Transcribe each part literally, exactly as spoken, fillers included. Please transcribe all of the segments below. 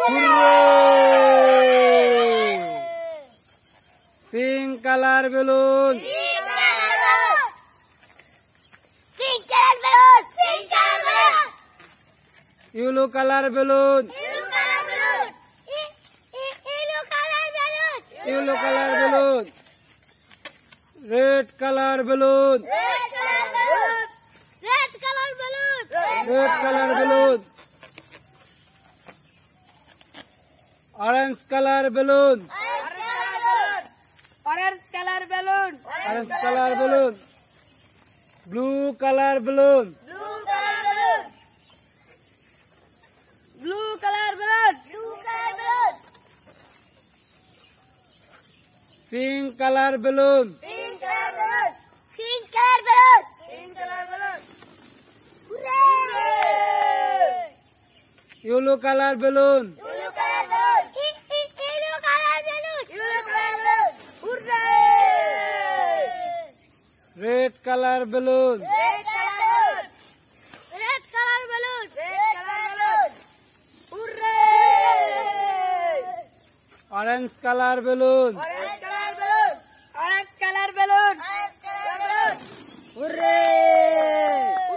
pink colour balloon pink colour balloon pink colour balloon yellow colour balloon yellow colour balloon yellow colour balloon red colour balloon red colour balloon red colour balloon orange colour balloon orange colour balloon orange colour balloon blue colour balloon blue colour balloon blue colour balloon blue colour balloon pink colour balloon pink colour balloon pink colour balloon pink colour balloon hooray yellow colour balloon red colour balloon red colour balloon red colour balloon red colour balloon hooray orange colour balloon orange colour balloon orange colour balloon orange colour balloon hooray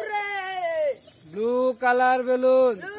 hooray blue colour balloon